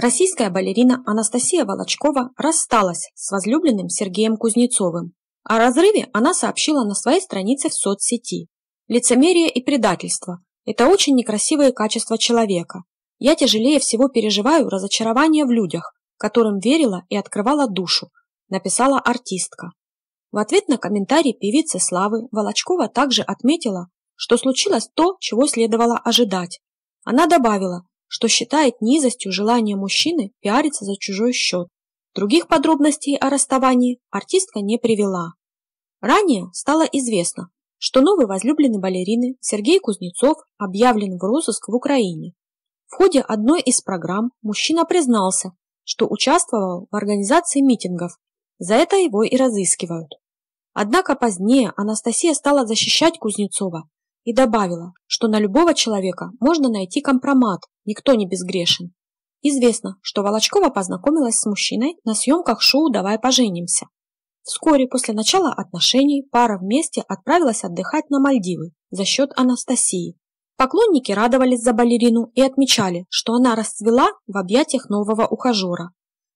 Российская балерина Анастасия Волочкова рассталась с возлюбленным Сергеем Кузнецовым. О разрыве она сообщила на своей странице в соцсети. «Лицемерие и предательство – это очень некрасивые качества человека. Я тяжелее всего переживаю разочарование в людях, которым верила и открывала душу», – написала артистка. В ответ на комментарий певицы Славы Волочкова также отметила, что случилось то, чего следовало ожидать. Она добавила, что считает низостью желание мужчины пиариться за чужой счет. Других подробностей о расставании артистка не привела. Ранее стало известно, что новый возлюбленный балерины Сергей Кузнецов объявлен в розыск в Украине. В ходе одной из программ мужчина признался, что участвовал в организации митингов, за это его и разыскивают. Однако позднее Анастасия стала защищать Кузнецова и добавила, что на любого человека можно найти компромат, никто не безгрешен. Известно, что Волочкова познакомилась с мужчиной на съемках шоу «Давай поженимся». Вскоре после начала отношений пара вместе отправилась отдыхать на Мальдивы за счет Анастасии. Поклонники радовались за балерину и отмечали, что она расцвела в объятиях нового ухажера.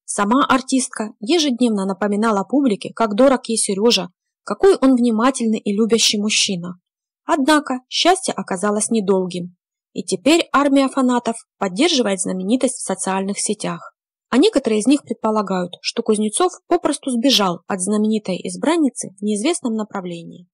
Сама артистка ежедневно напоминала публике, как дорог ей Сережа, какой он внимательный и любящий мужчина. Однако счастье оказалось недолгим. И теперь армия фанатов поддерживает знаменитость в социальных сетях. А некоторые из них предполагают, что Кузнецов попросту сбежал от знаменитой избранницы в неизвестном направлении.